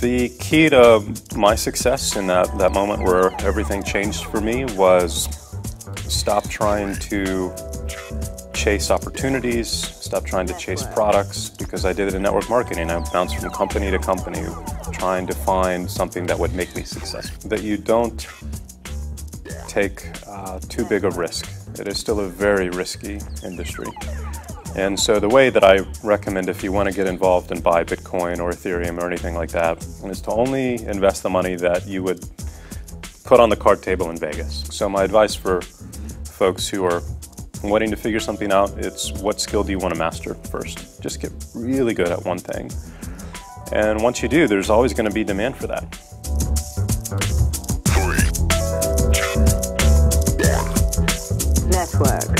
The key to my success in that moment where everything changed for me was stop trying to chase opportunities, stop trying to chase products, because I did it in network marketing. I bounced from company to company trying to find something that would make me successful. That you don't take too big a risk. It is still a very risky industry. And so the way that I recommend if you want to get involved and buy Bitcoin or Ethereum or anything like that is to only invest the money that you would put on the card table in Vegas. So my advice for folks who are wanting to figure something out, it's what skill do you want to master first? Just get really good at one thing. And once you do, there's always going to be demand for that. Network.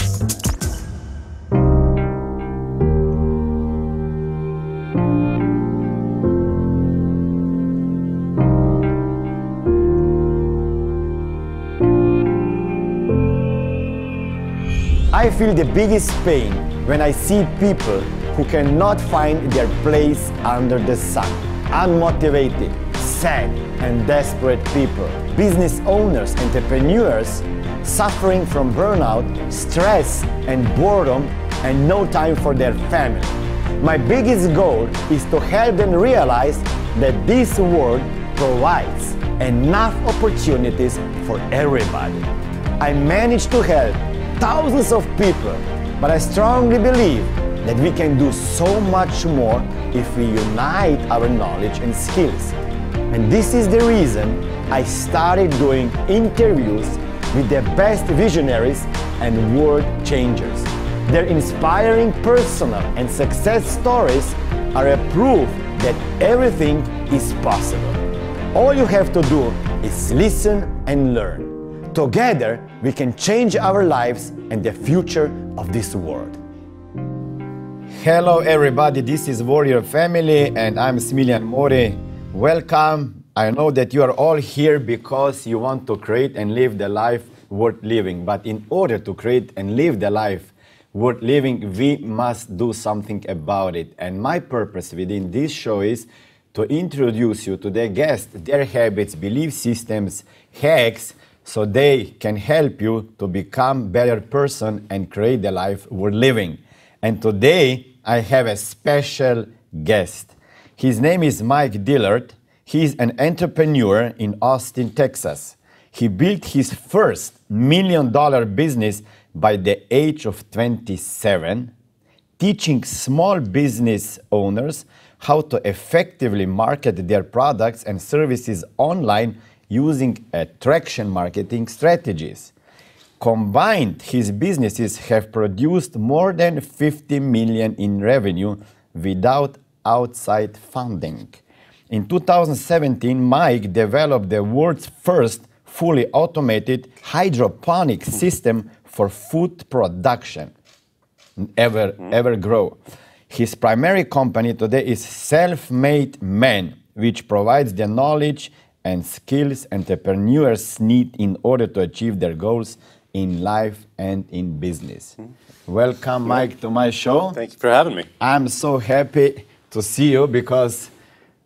I feel the biggest pain when I see people who cannot find their place under the sun. Unmotivated, sad and desperate people. Business owners, entrepreneurs suffering from burnout, stress and boredom and no time for their family. My biggest goal is to help them realize that this world provides enough opportunities for everybody. I managed to help thousands of people, but I strongly believe that we can do so much more if we unite our knowledge and skills. And this is the reason I started doing interviews with the best visionaries and world changers. Their inspiring personal and success stories are a proof that everything is possible. All you have to do is listen and learn. Together, we can change our lives and the future of this world. Hello everybody, this is Warrior Family and I'm Smiljan Mori. Welcome. I know that you are all here because you want to create and live the life worth living. But in order to create and live the life worth living, we must do something about it. And my purpose within this show is to introduce you to their guests, their habits, belief systems, hacks, so they can help you to become a better person and create the life we're living. And today, I have a special guest. His name is Mike Dillard. He's an entrepreneur in Austin, Texas. He built his first $1 million business by the age of 27, teaching small business owners how to effectively market their products and services online using attraction marketing strategies. Combined, his businesses have produced more than $50 million in revenue without outside funding. In 2017, Mike developed the world's first fully automated hydroponic system for food production, EverGrow. His primary company today is Self-Made Men, which provides the knowledge and skills entrepreneurs need in order to achieve their goals in life and in business. Welcome, Mike, to my show. Thank you for having me. I'm so happy to see you because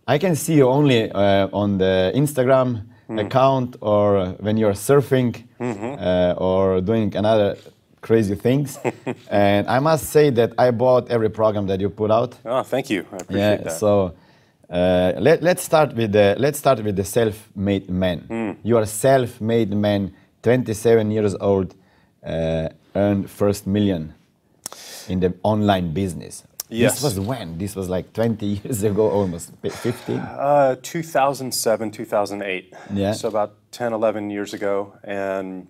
I can see you only on the Instagram account or when you're surfing or doing another crazy things. And I must say that I bought every program that you put out. Oh, thank you. I appreciate that. So, let's start with the self-made man. You are self-made man, 27 years old, earned first $1 million in the online business. Yes. This was when? This was like 20 years ago, almost 15. 2007, 2008. Yeah. So about 10, 11 years ago, and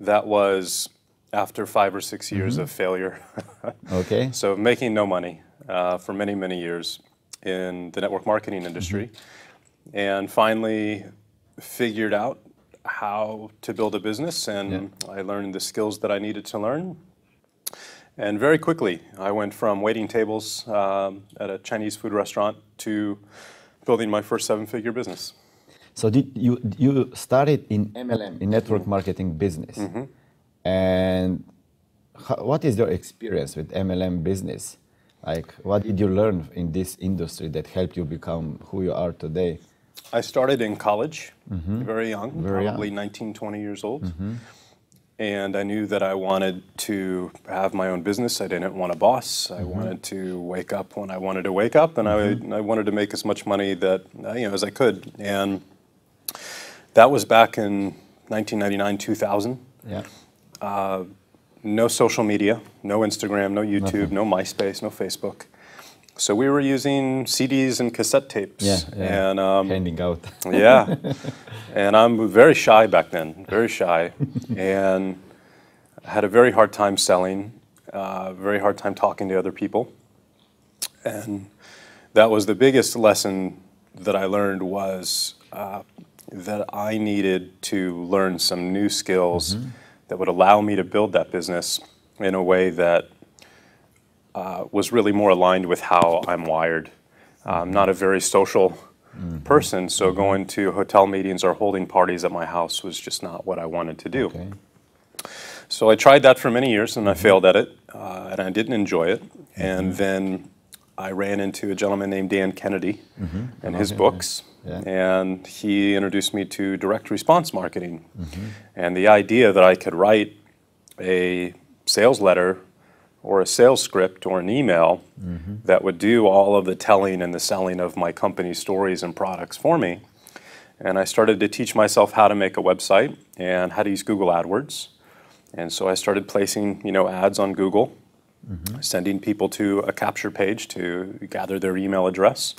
that was after 5 or 6 years of failure. Okay. So making no money for many, many years in the network marketing industry, and finally figured out how to build a business, and I learned the skills that I needed to learn. And very quickly, I went from waiting tables at a Chinese food restaurant to building my first seven-figure business. So you started in MLM, in network marketing business. And what is your experience with MLM business? Like, what did you learn in this industry that helped you become who you are today? I started in college, very young, probably 19, 20 years old. And I knew that I wanted to have my own business. I didn't want a boss. I wanted to wake up when I wanted to wake up, and I wanted to make as much money that as I could. And that was back in 1999, 2000. Yeah. No social media, no Instagram, no YouTube, no MySpace, no Facebook. So we were using CDs and cassette tapes, and handing out. And I'm very shy back then, very shy, and had a very hard time selling, very hard time talking to other people, and that was the biggest lesson that I learned was that I needed to learn some new skills that would allow me to build that business in a way that was really more aligned with how I'm wired. I'm not a very social person, so going to hotel meetings or holding parties at my house was just not what I wanted to do. So I tried that for many years and I failed at it, and I didn't enjoy it. And then I ran into a gentleman named Dan Kennedy and his books, and he introduced me to direct response marketing. And the idea that I could write a sales letter or a sales script or an email that would do all of the telling and the selling of my company's stories and products for me. And I started to teach myself how to make a website and how to use Google AdWords. And so I started placing ads on Google, sending people to a capture page to gather their email address.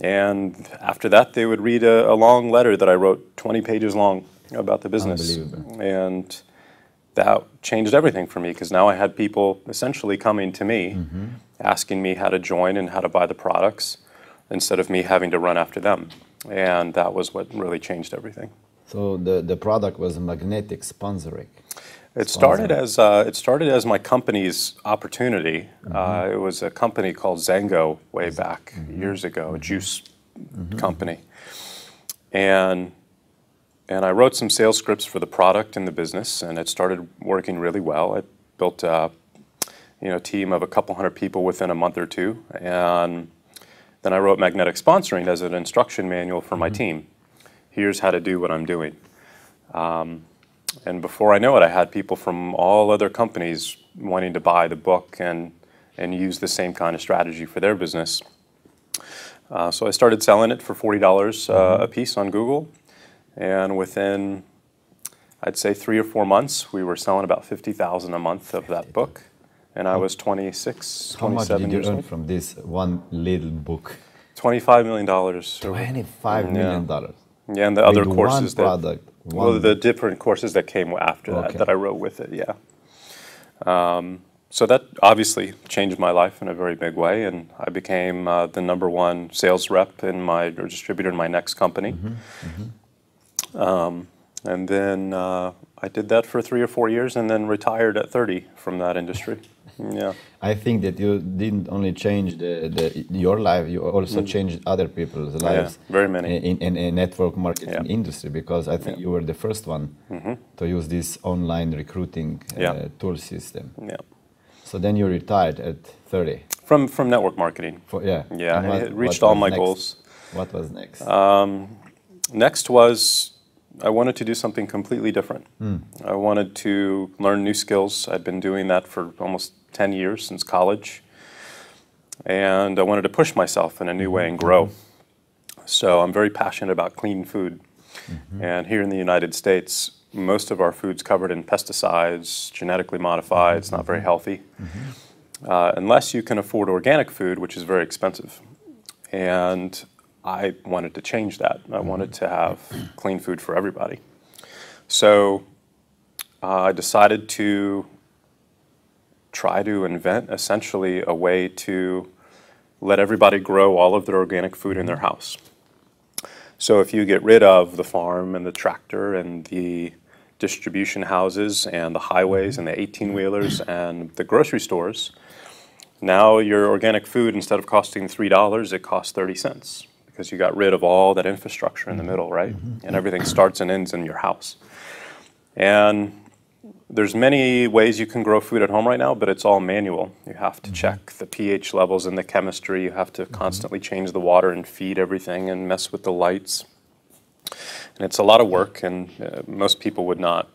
And after that, they would read a long letter that I wrote, 20 pages long, about the business. And that changed everything for me, because now I had people essentially coming to me, asking me how to join and how to buy the products, instead of me having to run after them. And that was what really changed everything. So the product was Magnetic Sponsoring. It started as my company's opportunity. It was a company called Xango way back years ago, a juice company, and I wrote some sales scripts for the product and the business, and it started working really well. I built a team of a couple hundred people within a month or two, and then I wrote Magnetic Sponsoring as an instruction manual for my team. Here's how to do what I'm doing. And before I know it, I had people from all other companies wanting to buy the book and use the same kind of strategy for their business. So I started selling it for $40 a piece on Google. And within, I'd say, 3 or 4 months, we were selling about $50,000 a month of that book. And I was 26, 27 years old. How much did you earn from this one little book? $25 million. $25 million? Yeah, and the other courses. Well, the different courses that came after that I wrote with it, so that obviously changed my life in a very big way, and I became the #1 sales rep in my distributor in my next company. And then I did that for 3 or 4 years and then retired at 30 from that industry. I think that you didn't only change your life, you also changed other people's lives. Very many. In a network marketing industry, because I think you were the first one to use this online recruiting tool system. So then you retired at 30. From network marketing. And I reached all my goals. What was next? Next was, I wanted to do something completely different. I wanted to learn new skills. I'd been doing that for almost 10 years since college. And I wanted to push myself in a new way and grow. So I'm very passionate about clean food. And here in the United States, most of our food's covered in pesticides, genetically modified. It's not very healthy. Unless you can afford organic food, which is very expensive. And I wanted to change that. I wanted to have clean food for everybody. So I decided to try to invent essentially a way to let everybody grow all of their organic food in their house. So if you get rid of the farm and the tractor and the distribution houses and the highways and the 18-wheelers and the grocery stores, now your organic food, instead of costing $3, it costs 30 cents. Because you got rid of all that infrastructure in the middle, right? And everything starts and ends in your house. And There's many ways you can grow food at home right now, but it's all manual. You have to check the pH levels and the chemistry. You have to constantly change the water and feed everything and mess with the lights. And it's a lot of work, and most people would not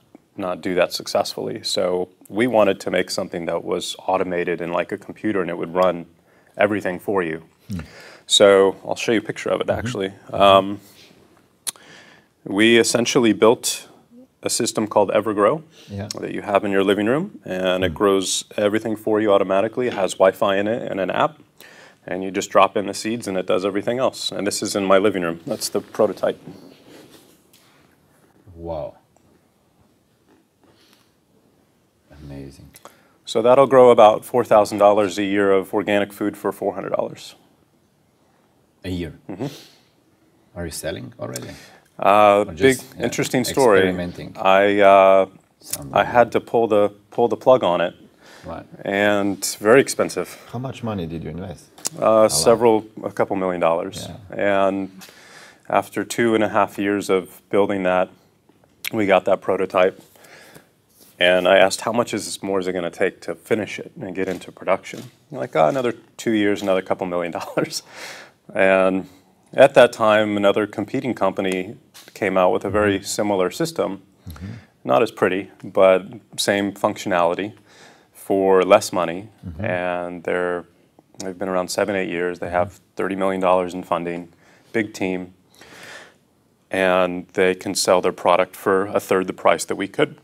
do that successfully. So we wanted to make something that was automated and like a computer, and it would run everything for you. So I'll show you a picture of it, actually. We essentially built a system called EverGrow that you have in your living room, and it grows everything for you automatically. It has Wi-Fi in it and an app, and you just drop in the seeds and it does everything else. And this is in my living room. That's the prototype. Wow. Amazing. So that'll grow about $4,000 a year of organic food for $400. A year? Are you selling already? Big, interesting story. I had to pull the plug on it, and very expensive. How much money did you invest? A couple $1,000,000. And after 2.5 years of building that, we got that prototype. And I asked, how much more is it going to take to finish it and get into production? I'm like, oh, another 2 years, another couple $1,000,000. And at that time, another competing company came out with a very similar system, not as pretty, but same functionality for less money. And they've been around 7-8 years. They have $30 million in funding, big team, and they can sell their product for a third the price that we could.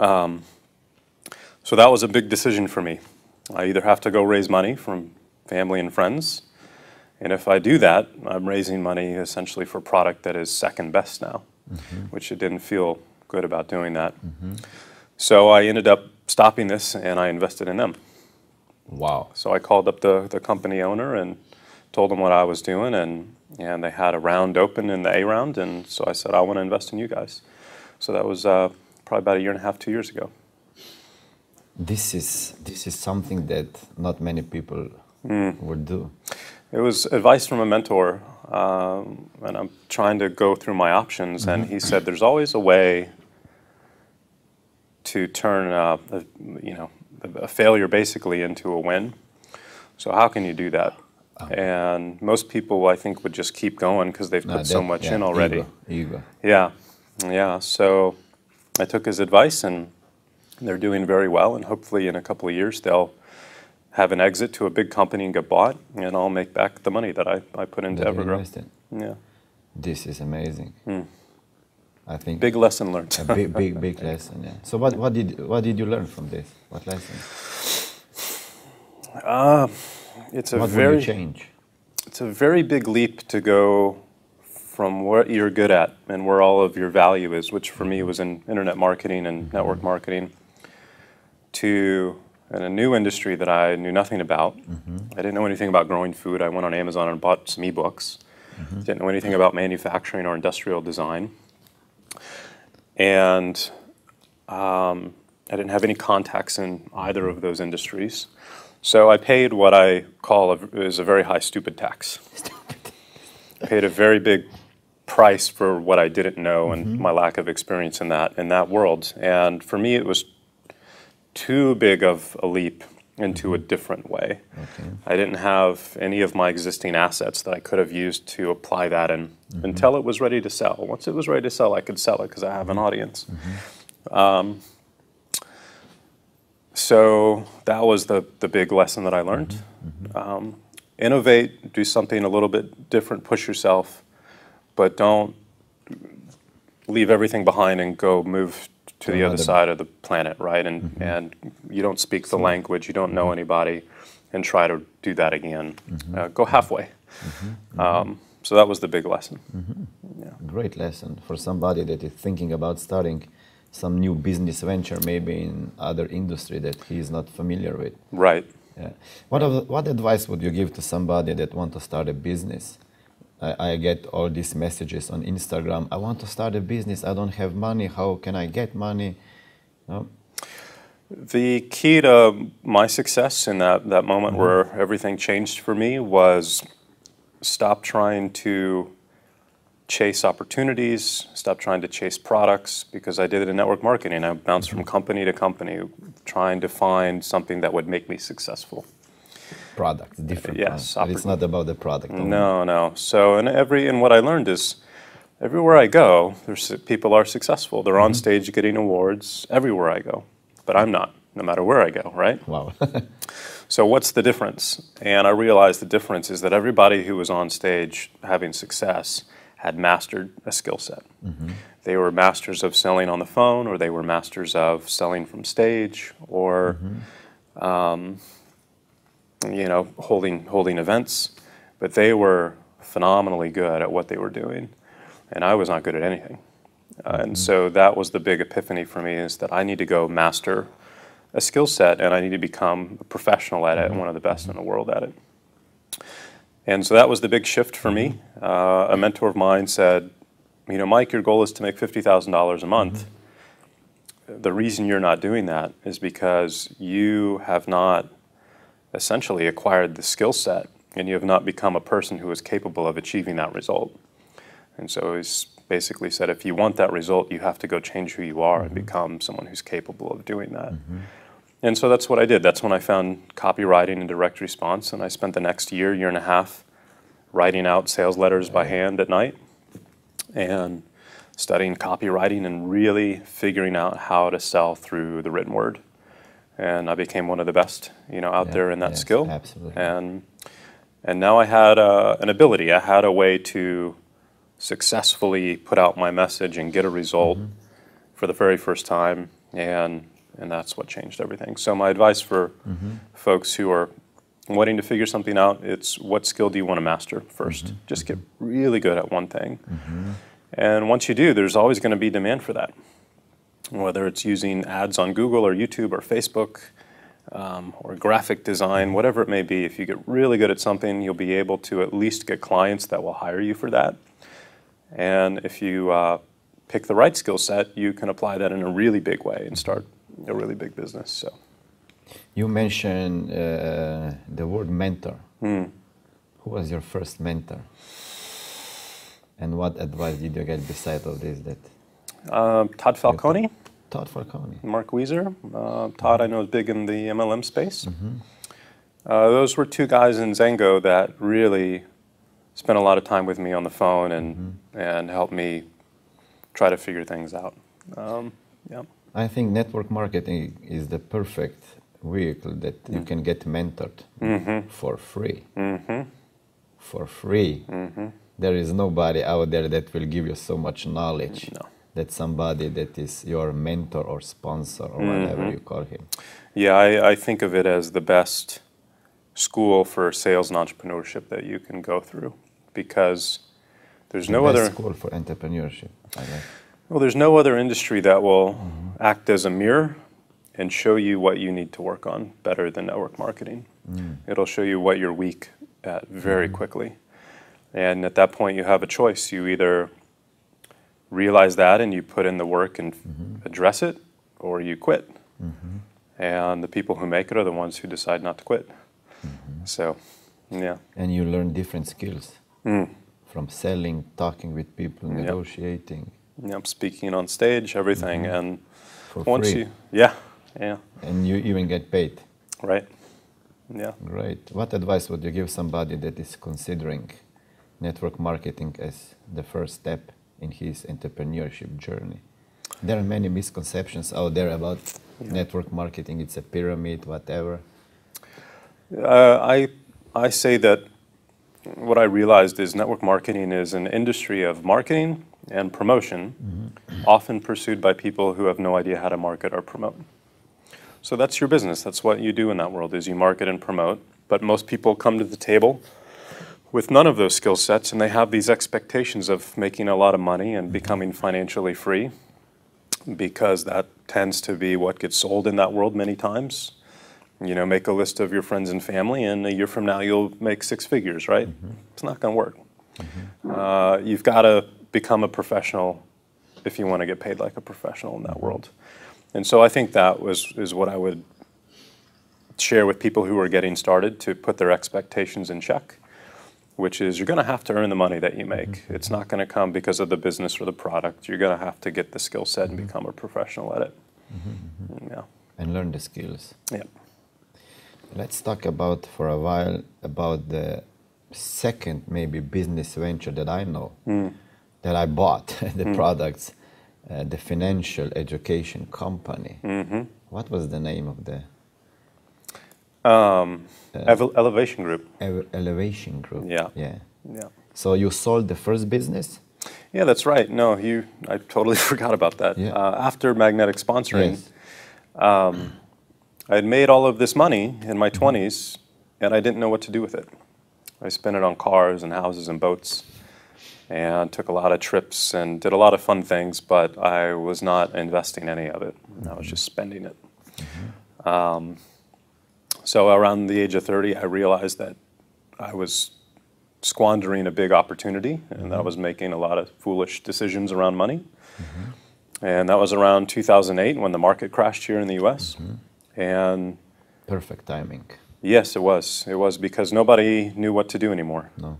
So that was a big decision for me. I either have to go raise money from family and friends, and if I do that, I'm raising money essentially for product that is second best now, which it didn't feel good about doing that. So I ended up stopping this and I invested in them. Wow. So I called up the company owner and told them what I was doing, and they had a round open in the A round, and so I said, I want to invest in you guys. So that was probably about 1.5 to 2 years ago. This is something that not many people would do. It was advice from a mentor, and I'm trying to go through my options, and he said there's always a way to turn a failure basically into a win. So how can you do that? And most people, I think, would just keep going because they've put so much in already. Ego. Yeah. So I took his advice, and they're doing very well, and hopefully in a couple of years they'll have an exit to a big company and get bought, and I'll make back the money that I put into EverGrow. Yeah. This is amazing. I think big lesson learned. A big lesson, yeah. So what did you learn from this? What lesson? It's a very big leap to go from what you're good at and where all of your value is, which for me was in internet marketing and network marketing, to in a new industry that I knew nothing about. I didn't know anything about growing food. I went on Amazon and bought some ebooks. Didn't know anything about manufacturing or industrial design. And I didn't have any contacts in either of those industries. So I paid what I call is a very high stupid tax. I paid a very big price for what I didn't know and my lack of experience in that world. And for me, it was too big of a leap into a different way. I didn't have any of my existing assets that I could have used to apply that in until it was ready to sell. Once it was ready to sell, I could sell it because I have an audience. So that was the big lesson that I learned. Innovate, do something a little bit different, push yourself, but don't leave everything behind and go move to the other side of the planet, right? And and you don't speak the language, you don't know anybody, and try to do that again. Go halfway. So that was the big lesson. Great lesson for somebody that is thinking about starting some new business venture, maybe in other industry that he is not familiar with. Right. Yeah. What advice would you give to somebody that wants to start a business? I get all these messages on Instagram. I want to start a business. I don't have money. How can I get money? No? The key to my success in that moment where everything changed for me was stop trying to chase opportunities, stop trying to chase products, because I did it in network marketing. I bounced from company to company trying to find something that would make me successful. Product, different. Yes. It's not about the product. No, no. So and what I learned is everywhere I go, people are successful. They're on stage getting awards everywhere I go, but I'm not, no matter where I go, right? Wow. So what's the difference? And I realized the difference is that everybody who was on stage having success had mastered a skill set. They were masters of selling on the phone, or they were masters of selling from stage, or you know, holding events. But they were phenomenally good at what they were doing, and I was not good at anything. And so that was the big epiphany for me, is that I need to go master a skill set, and I need to become a professional at it and one of the best in the world at it. And so that was the big shift for me. A mentor of mine said, you know, Mike, your goal is to make $50,000 a month. The reason you're not doing that is because you have not essentially acquired the skill set, and you have not become a person who is capable of achieving that result. And so he's basically said, if you want that result, you have to go change who you are and become someone who's capable of doing that. And so that's what I did. That's when I found copywriting and direct response, and I spent the next year, year and a half, writing out sales letters by hand at night and studying copywriting and really figuring out how to sell through the written word. And I became one of the best, you know, out there in that skill. Absolutely. And now I had an ability. I had a way to successfully put out my message and get a result for the very first time. And that's what changed everything. So my advice for folks who are wanting to figure something out, it's what skill do you want to master first? Just get really good at one thing. And once you do, there's always going to be demand for that. Whether it's using ads on Google or YouTube or Facebook or graphic design, whatever it may be, if you get really good at something, you'll be able to at least get clients that will hire you for that. And if you pick the right skill set, you can apply that in a really big way and start a really big business. So, you mentioned the word mentor. Who was your first mentor, and what advice did you get besides all this? That Todd Falcone. Todd Falcone. Mark Wieser. Todd, I know, is big in the MLM space. Those were two guys in Xango that really spent a lot of time with me on the phone and helped me try to figure things out. Yeah. I think network marketing is the perfect vehicle that you can get mentored for free. For free. There is nobody out there that will give you so much knowledge that somebody that is your mentor or sponsor or whatever you call him. Yeah, I think of it as the best school for sales and entrepreneurship that you can go through, because there's no other school for entrepreneurship. Well, there's no other industry that will act as a mirror and show you what you need to work on better than network marketing. It'll show you what you're weak at very quickly. And at that point, you have a choice. You either realize that and you put in the work and address it, or you quit. And the people who make it are the ones who decide not to quit. So, yeah. And you learn different skills from selling, talking with people, negotiating. Yep, speaking on stage, everything, and for once free. And you even get paid. Right. Yeah. Great. What advice would you give somebody that is considering network marketing as the first step in his entrepreneurship journey? There are many misconceptions out there about network marketing. It's a pyramid, whatever. I say that what I realized is network marketing is an industry of marketing and promotion, often pursued by people who have no idea how to market or promote. So that's your business. That's what you do in that world, is you market and promote. But most people come to the table with none of those skill sets, and they have these expectations of making a lot of money and becoming financially free, because that tends to be what gets sold in that world many times. You know, make a list of your friends and family, and a year from now you'll make 6 figures, right? It's not going to work. You've got to become a professional if you want to get paid like a professional in that world. And so I think that is what I would share with people who are getting started, to put their expectations in check. which is you're going to have to earn the money that you make. Mm-hmm. It's not going to come because of the business or the product. You're going to have to get the skill set and become a professional at it. Mm-hmm. Yeah. And learn the skills. Yeah. Let's talk about for a while about the second maybe business venture that I know, that I bought, the products, the financial education company. Mm-hmm. What was the name of the? Elevation Group. Elevation Group. Yeah. Yeah. Yeah. So you sold the first business? Yeah, that's right. No, I totally forgot about that. Yeah. After Magnetic Sponsoring, yes. I had made all of this money in my 20s, and I didn't know what to do with it. I spent it on cars and houses and boats, and took a lot of trips and did a lot of fun things, but I was not investing any of it. I was just spending it. Mm-hmm. So around the age of 30, I realized that I was squandering a big opportunity, and I was making a lot of foolish decisions around money. Mm-hmm. And that was around 2008 when the market crashed here in the US. Mm-hmm. And perfect timing. Yes, it was. It was because nobody knew what to do anymore. No.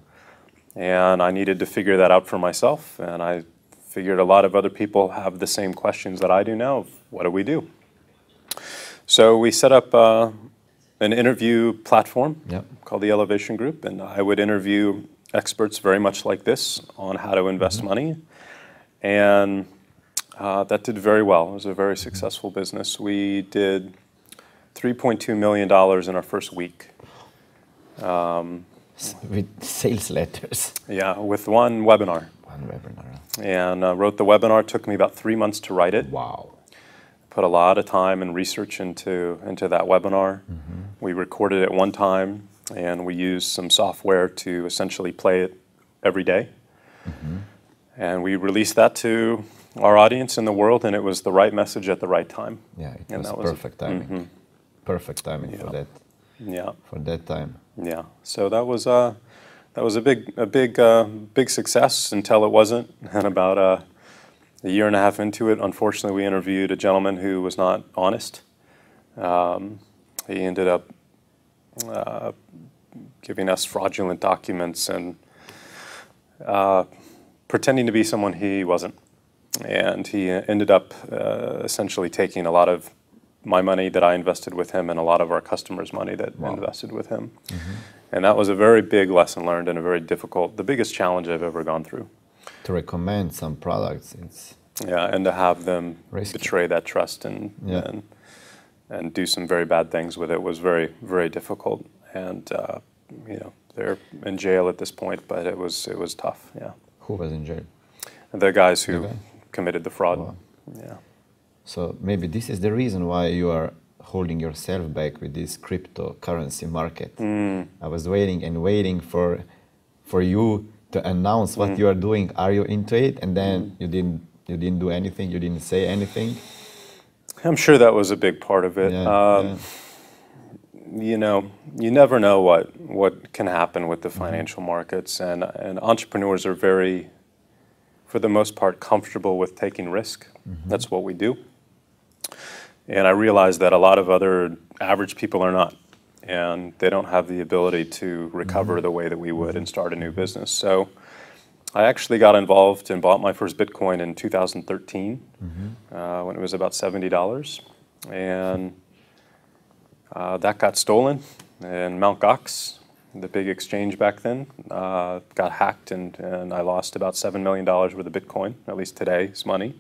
And I needed to figure that out for myself, and I figured a lot of other people have the same questions that I do now. What do we do? So we set up an interview platform called the Elevation Group, and I would interview experts very much like this on how to invest money, and that did very well. It was a very successful business. We did $3.2 million in our first week. With sales letters. Yeah, with one webinar. One webinar. And wrote the webinar. Took me about 3 months to write it. Wow. Put a lot of time and research into that webinar. Mm-hmm. We recorded it one time, and we used some software to essentially play it every day. Mm-hmm. And we released that to our audience in the world, and it was the right message at the right time. Yeah, it was perfect timing. Mm-hmm. Perfect timing for that. Yeah. For that time. Yeah. So that was a big success until it wasn't. And about a year and a half into it, unfortunately, we interviewed a gentleman who was not honest. He ended up giving us fraudulent documents and pretending to be someone he wasn't. And he ended up essentially taking a lot of my money that I invested with him and a lot of our customers' money that invested with him. Mm-hmm. And that was a very big lesson learned and a very difficult, the biggest challenge I've ever gone through. To recommend some products. It's and to have them risky. Betray that trust and do some very bad things with it was very, very difficult. And you know, they're in jail at this point, but it was tough, yeah. Who was in jail? The guys who committed the fraud, yeah. So maybe this is the reason why you are holding yourself back with this cryptocurrency market. I was waiting and waiting for you to announce what you are doing. Are you into it? And then you didn't do anything. You didn't say anything. I'm sure that was a big part of it. Yeah, You know, you never know what can happen with the financial markets, and entrepreneurs are very, for the most part, comfortable with taking risk. That's what we do. And I realized that a lot of other average people are not, and they don't have the ability to recover the way that we would and start a new business. So I actually got involved and bought my first Bitcoin in 2013 when it was about $70. And that got stolen in Mt. Gox, the big exchange back then, got hacked, and I lost about $7 million worth of Bitcoin, at least today's money.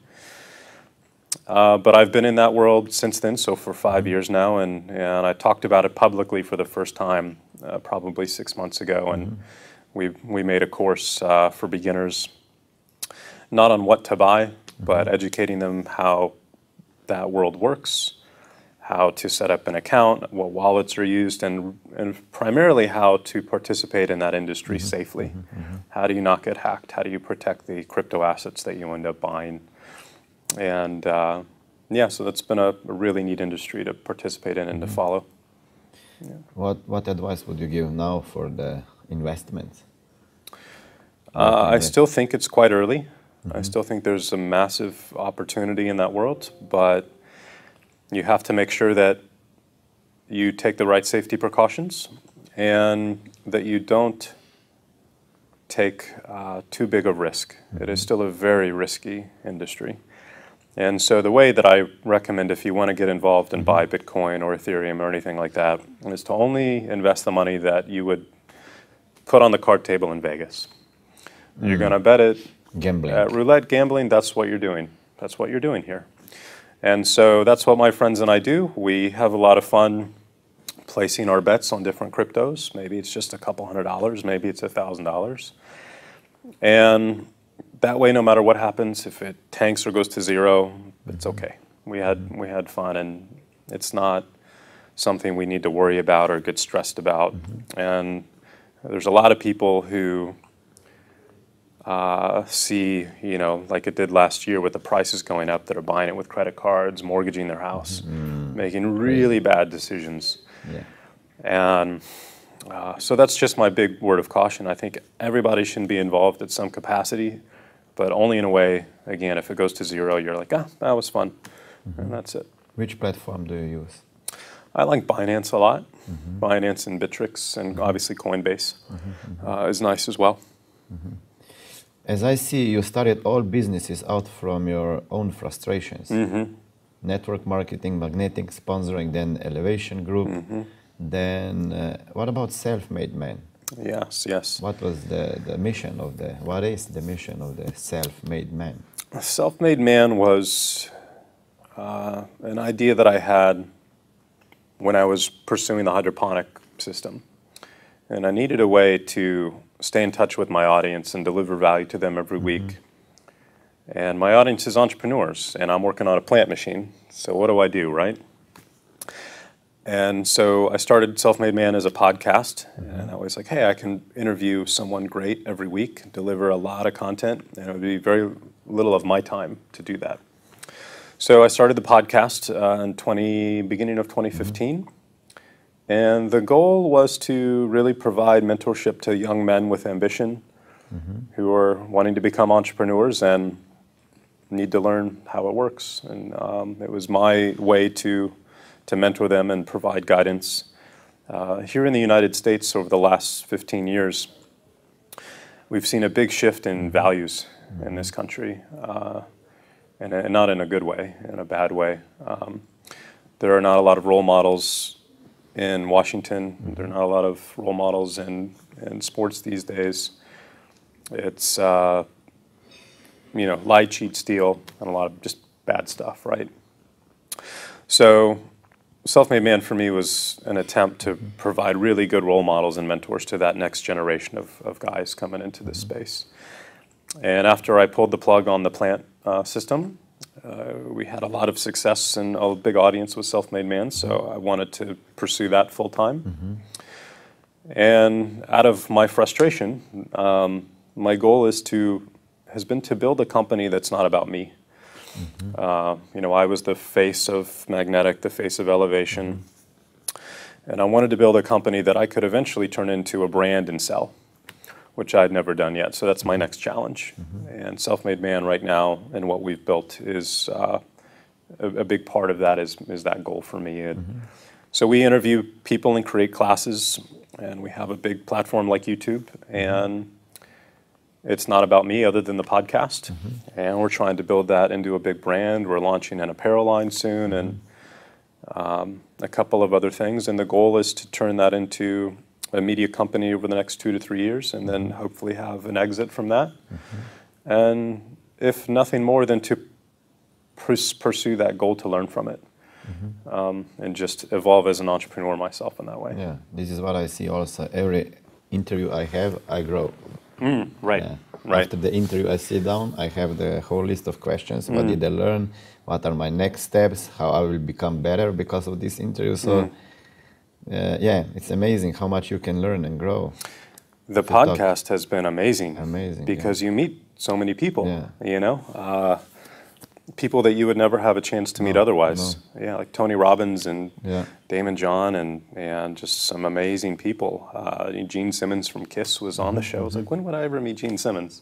But I've been in that world since then, so for 5 years now, and I talked about it publicly for the first time probably 6 months ago, and we made a course for beginners, not on what to buy, but educating them how that world works, how to set up an account, what wallets are used, and primarily how to participate in that industry safely. How do you not get hacked? How do you protect the crypto assets that you end up buying? And yeah, so that's been a really neat industry to participate in and to follow. Yeah. What advice would you give now for the investments? I still think it's quite early. I still think there's a massive opportunity in that world, but you have to make sure that you take the right safety precautions and that you don't take too big a risk. It is still a very risky industry. And so the way that I recommend if you want to get involved and buy Bitcoin or Ethereum or anything like that is to only invest the money that you would put on the card table in Vegas. You're going to bet it. Gambling. Roulette, gambling, that's what you're doing. That's what you're doing here. And so that's what my friends and I do. We have a lot of fun placing our bets on different cryptos. Maybe it's just a couple $100s, maybe it's $1,000. And that way, no matter what happens, if it tanks or goes to zero, it's okay. We had fun, and it's not something we need to worry about or get stressed about. And there's a lot of people who see, you know, like it did last year with the prices going up, that are buying it with credit cards, mortgaging their house, making really bad decisions. Yeah. And so that's just my big word of caution. I think everybody should be involved at some capacity, but only in a way, again, if it goes to zero, you're like, ah, that was fun, and that's it. Which platform do you use? I like Binance a lot. Binance and Bittrex, and obviously Coinbase is nice as well. As I see, you started all businesses out from your own frustrations. Network marketing, magnetic sponsoring, then Elevation Group. Then what about Self-Made Men? Yes, yes. What was the mission of the, what is the mission of the Self-Made Man? Self-Made Man was an idea that I had when I was pursuing the hydroponic system. And I needed a way to stay in touch with my audience and deliver value to them every week. And my audience is entrepreneurs, and I'm working on a plant machine, so what do I do, right? And so I started Self-Made Man as a podcast, and I was like, hey, I can interview someone great every week, deliver a lot of content, and it would be very little of my time to do that. So I started the podcast in beginning of 2015. And the goal was to really provide mentorship to young men with ambition who are wanting to become entrepreneurs and need to learn how it works. And it was my way to mentor them and provide guidance. Here in the United States over the last 15 years, we've seen a big shift in values in this country, and not in a good way, in a bad way. There are not a lot of role models in Washington. There are not a lot of role models in sports these days. It's, you know, lie, cheat, steal, and a lot of just bad stuff, right? So Self-Made Man for me was an attempt to provide really good role models and mentors to that next generation of guys coming into this space. And after I pulled the plug on the plant system, we had a lot of success and a big audience with Self-Made Man, so I wanted to pursue that full time. And out of my frustration, my goal has been to build a company that's not about me. You know, I was the face of Magnetic, the face of Elevation, and I wanted to build a company that I could eventually turn into a brand and sell, which I'd never done yet. So that's my next challenge. And Self-Made Man right now and what we've built is a big part of that is that goal for me. So we interview people and create classes, and we have a big platform like YouTube, and it's not about me other than the podcast. And we're trying to build that into a big brand. We're launching an apparel line soon and a couple of other things. And the goal is to turn that into a media company over the next 2 to 3 years, and then hopefully have an exit from that. And if nothing more than to pursue that goal, to learn from it, and just evolve as an entrepreneur myself in that way. Yeah, this is what I see also. Every interview I have, I grow. Right, right. After the interview, I sit down, I have the whole list of questions. What did I learn? What are my next steps? How I will become better because of this interview? So. Yeah, it's amazing how much you can learn and grow. The podcast has been amazing. Amazing. Because you meet so many people, you know, people that you would never have a chance to meet otherwise. Yeah, like Tony Robbins and Damon John and just some amazing people. Gene Simmons from KISS was on the show. I was like, when would I ever meet Gene Simmons?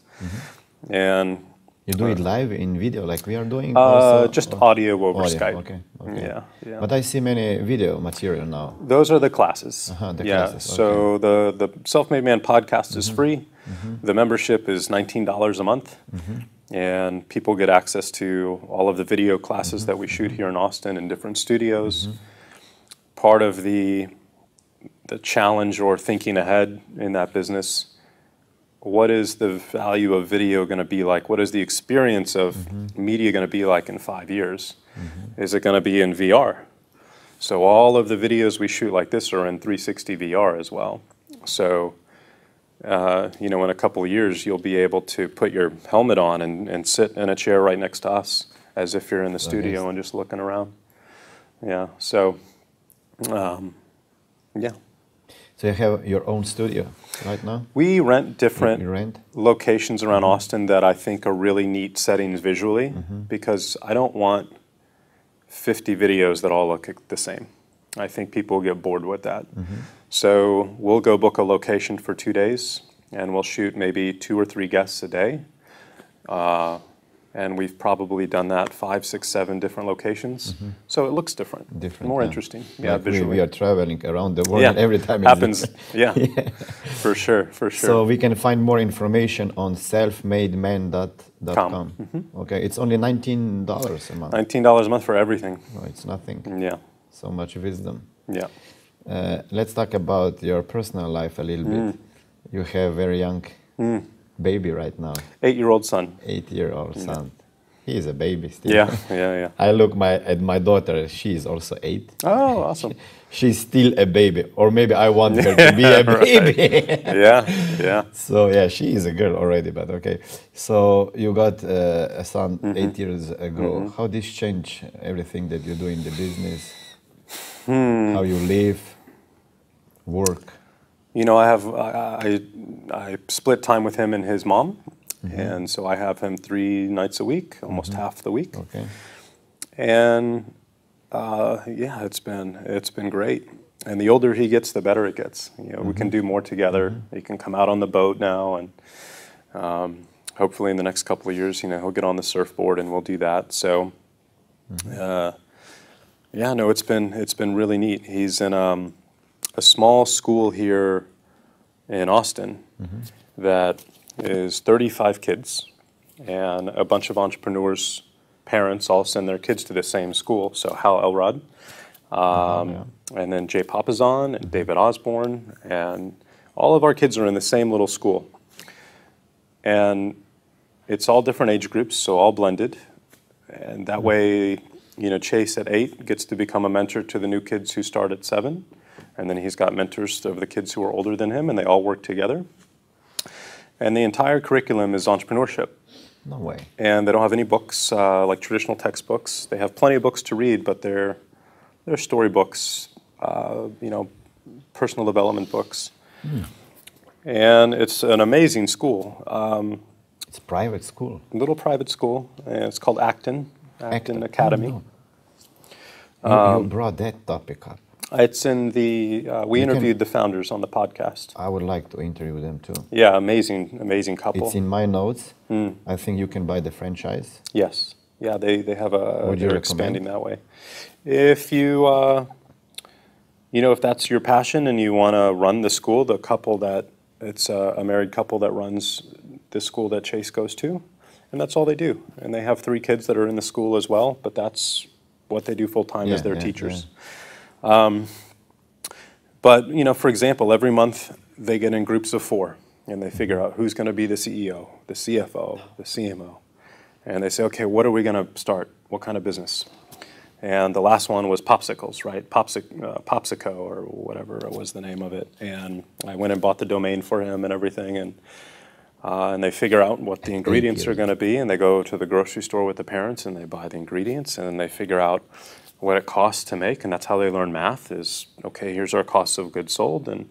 And you do it live in video, like we are doing? Also? Just audio over Skype. Okay. Yeah, yeah. But I see many video material now. Those are the classes. The classes. So the Self-Made Man podcast is free. The membership is $19 a month, and people get access to all of the video classes that we shoot here in Austin in different studios. Part of the challenge or thinking ahead in that business, what is the value of video going to be like? What is the experience of media going to be like in 5 years? Is it going to be in VR? So all of the videos we shoot like this are in 360 VR as well. So, you know, in a couple of years, you'll be able to put your helmet on and sit in a chair right next to us as if you're in the studio and just looking around. Yeah, so, yeah. So you have your own studio right now? We rent different locations around Austin that I think are really neat settings visually, because I don't want 50 videos that all look the same. I think people get bored with that. So we'll go book a location for 2 days, and we'll shoot maybe 2 or 3 guests a day. And we've probably done that 5, 6, 7 different locations. So it looks different, more interesting. Yeah, like visually. We are traveling around the world every time. It happens, for sure, for sure. So we can find more information on selfmademen.com. Okay, it's only $19 a month. $19 a month for everything. No, it's nothing. Yeah. So much wisdom. Yeah. Let's talk about your personal life a little bit. You have a very young baby right now. 8-year-old son. 8-year-old son. He is a baby still. Yeah, yeah, yeah. I look at my daughter. She is also 8. Oh, awesome. She's still a baby. Or maybe I want her to be a baby. Yeah, yeah. So, yeah, she is a girl already, but okay. So, you got a son 8 years ago. How did this change everything that you do in the business? How you live, work? You know, I split time with him and his mom, and so I have him 3 nights a week, almost half the week. Okay. And yeah, it's been great. And the older he gets, the better it gets. You know, we can do more together. He can come out on the boat now, and hopefully in the next couple of years, you know, he'll get on the surfboard and we'll do that. So, yeah, no, it's been really neat. He's in a small school here in Austin that is 35 kids, and a bunch of entrepreneurs' parents all send their kids to the same school. So Hal Elrod, and then Jay Papasan and David Osborne, and all of our kids are in the same little school. And it's all different age groups, so all blended. And that way, you know, Chase at 8 gets to become a mentor to the new kids who start at 7. And then he's got mentors of the kids who are older than him, and they all work together. And the entire curriculum is entrepreneurship. No way. And they don't have any books, like traditional textbooks. They have plenty of books to read, but they're storybooks, you know, personal development books. And it's an amazing school. It's a private school. A little private school. And it's called Acton Academy. Oh, no. You brought that topic up. It's in the, we interviewed the founders on the podcast. I would like to interview them too. Yeah, amazing, amazing couple. It's in my notes. I think you can buy the franchise. Yes. Yeah, they have a, they're expanding that way. If you, you know, if that's your passion and you want to run the school, the couple that, it's a married couple that runs the school that Chase goes to, and that's all they do. And they have 3 kids that are in the school as well, but that's what they do full time as their teachers. Yeah. But, you know, for example, every month they get in groups of 4, and they figure out who's going to be the CEO, the CFO, the CMO. And they say, okay, what are we going to start? What kind of business? And the last one was popsicles, right? Popsico or whatever was the name of it. And I went and bought the domain for him and everything. And they figure out what the ingredients are going to be. And they go to the grocery store with the parents, and they buy the ingredients. And then they figure out what it costs to make, and that's how they learn math is, okay, here's our cost of goods sold, and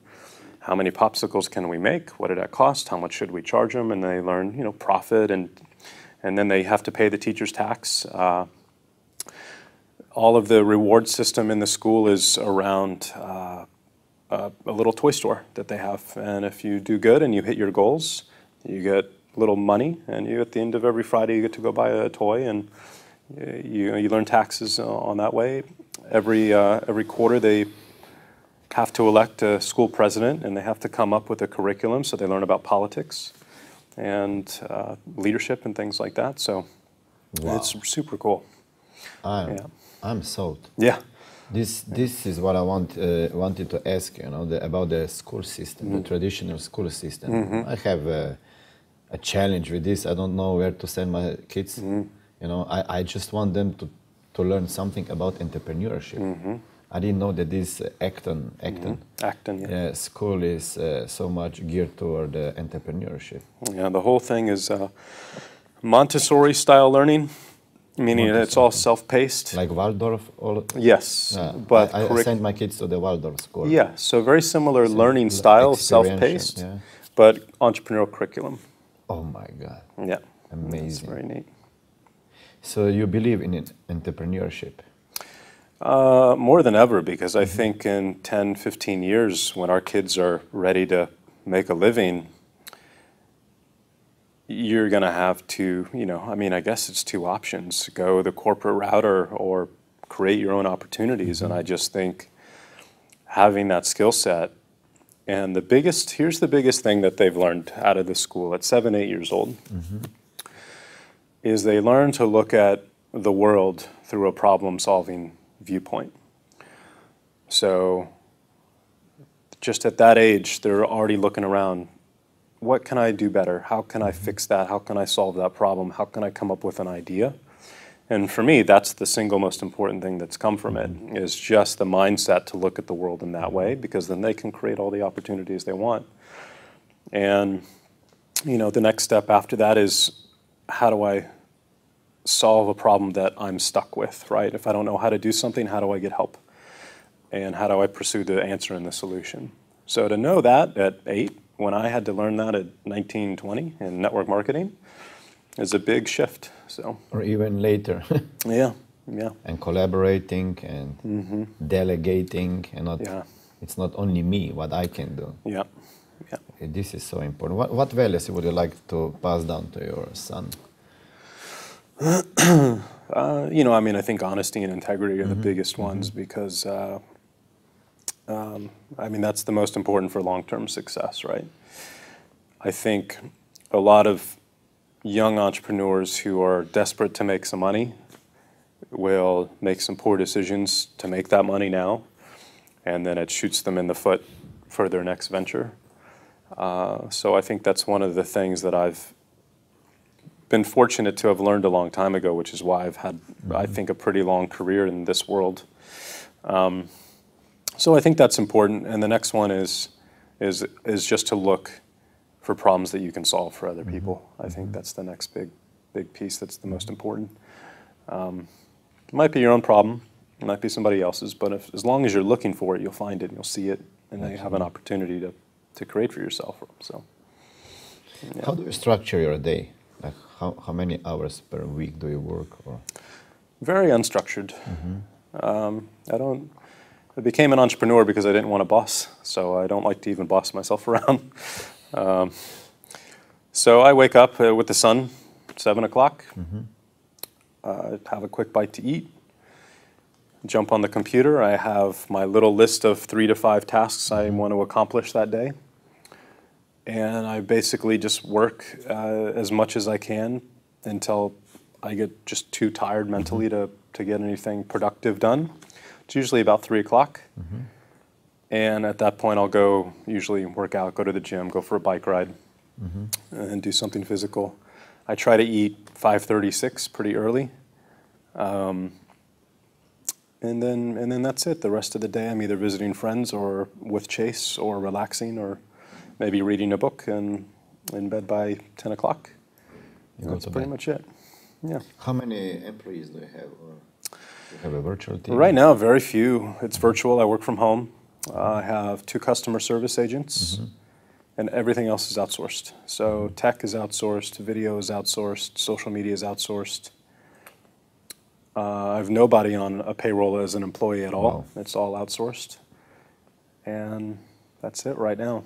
how many popsicles can we make? What did that cost? How much should we charge them? And they learn, you know, profit, and then they have to pay the teacher's tax. All of the reward system in the school is around a little toy store that they have, and if you do good and you hit your goals, you get little money, and you at the end of every Friday you get to go buy a toy, and you learn taxes on that way. Every quarter they have to elect a school president, and they have to come up with a curriculum, so they learn about politics and leadership and things like that. So it's super cool. I'm sold. Yeah. This is what I wanted to ask, you know, about the school system, the traditional school system. I have a challenge with this. I don't know where to send my kids. You know, I just want them to learn something about entrepreneurship. I didn't know that this Acton school is so much geared toward entrepreneurship. Yeah, the whole thing is Montessori-style learning, meaning it's all self-paced. Like Waldorf? Yes. Yeah. But I sent my kids to the Waldorf school. Yeah, so very similar learning style, self-paced, but entrepreneurial curriculum. Oh my God. Yeah. Amazing. That's very neat. So you believe in entrepreneurship? More than ever, because I think in 10, 15 years, when our kids are ready to make a living, you're going to have to, you know, I mean, I guess it's two options, go the corporate route or create your own opportunities. And I just think having that skill set, and the biggest, here's the biggest thing that they've learned out of the school at 7, 8 years old, is they learn to look at the world through a problem-solving viewpoint. So just at that age, they're already looking around, what can I do better? How can I fix that? How can I solve that problem? How can I come up with an idea? And for me, that's the single most important thing that's come from it, is just the mindset to look at the world in that way, because then they can create all the opportunities they want. And, you know, the next step after that is, how do I solve a problem that I'm stuck with, right? If I don't know how to do something, how do I get help? And how do I pursue the answer and the solution? So to know that at 8, when I had to learn that at 19, 20 in network marketing, is a big shift. So, or even later. Yeah. And collaborating and delegating, and not, it's not only me, what I can do. Yeah. This is so important. What values would you like to pass down to your son? You know, I mean, I think honesty and integrity are the biggest ones, because, I mean, that's the most important for long-term success, right? I think a lot of young entrepreneurs who are desperate to make some money will make some poor decisions to make that money now, and then it shoots them in the foot for their next venture. So I think that's one of the things that I've been fortunate to have learned a long time ago, which is why I've had, I think, a pretty long career in this world. So I think that's important. And the next one is just to look for problems that you can solve for other people. I think that's the next big piece that's the most important. It might be your own problem, it might be somebody else's, but if, as long as you're looking for it, you'll find it, and you'll see it, and then you have an opportunity to create for yourself. So, yeah. How do you structure your day? Like how many hours per week do you work? Or? Very unstructured. I became an entrepreneur because I didn't want a boss, so I don't like to even boss myself around. So I wake up with the sun, 7 o'clock, have a quick bite to eat, jump on the computer. I have my little list of 3 to 5 tasks I want to accomplish that day. And I basically just work as much as I can until I get just too tired mentally to get anything productive done. It's usually about 3 o'clock. And at that point, I'll go usually work out, go to the gym, go for a bike ride, and do something physical. I try to eat 5:30, 6 pretty early. And then that's it. The rest of the day, I'm either visiting friends or with Chase or relaxing or maybe reading a book, and in bed by 10 o'clock. That's pretty much it. Yeah. How many employees do you have? Or do you have a virtual team? Right now, very few. It's virtual. I work from home. I have 2 customer service agents, and everything else is outsourced. So tech is outsourced, video is outsourced, social media is outsourced. I have nobody on a payroll as an employee at all. Wow. It's all outsourced. And that's it right now.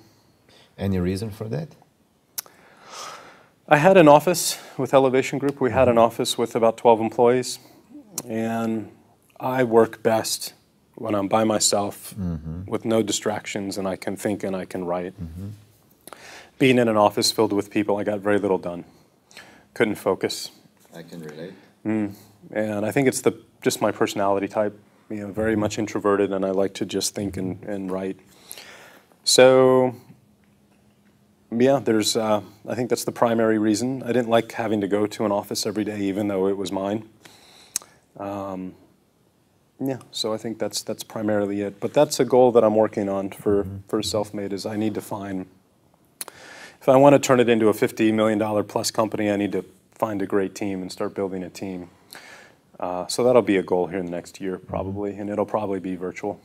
Any reason for that? I had an office with Elevation Group. We had an office with about 12 employees, and I work best when I'm by myself with no distractions, and I can think and I can write. Being in an office filled with people, I got very little done. Couldn't focus. I can relate. And I think it's just my personality type. You know, very much introverted, and I like to just think and write. So, yeah, there's. I think that's the primary reason. I didn't like having to go to an office every day, even though it was mine. Yeah, so I think that's primarily it. But that's a goal that I'm working on for Self-Made. Is I need to find. If I want to turn it into a $50 million plus company, I need to find a great team and start building a team. So that'll be a goal here in the next year, probably, and it'll probably be virtual.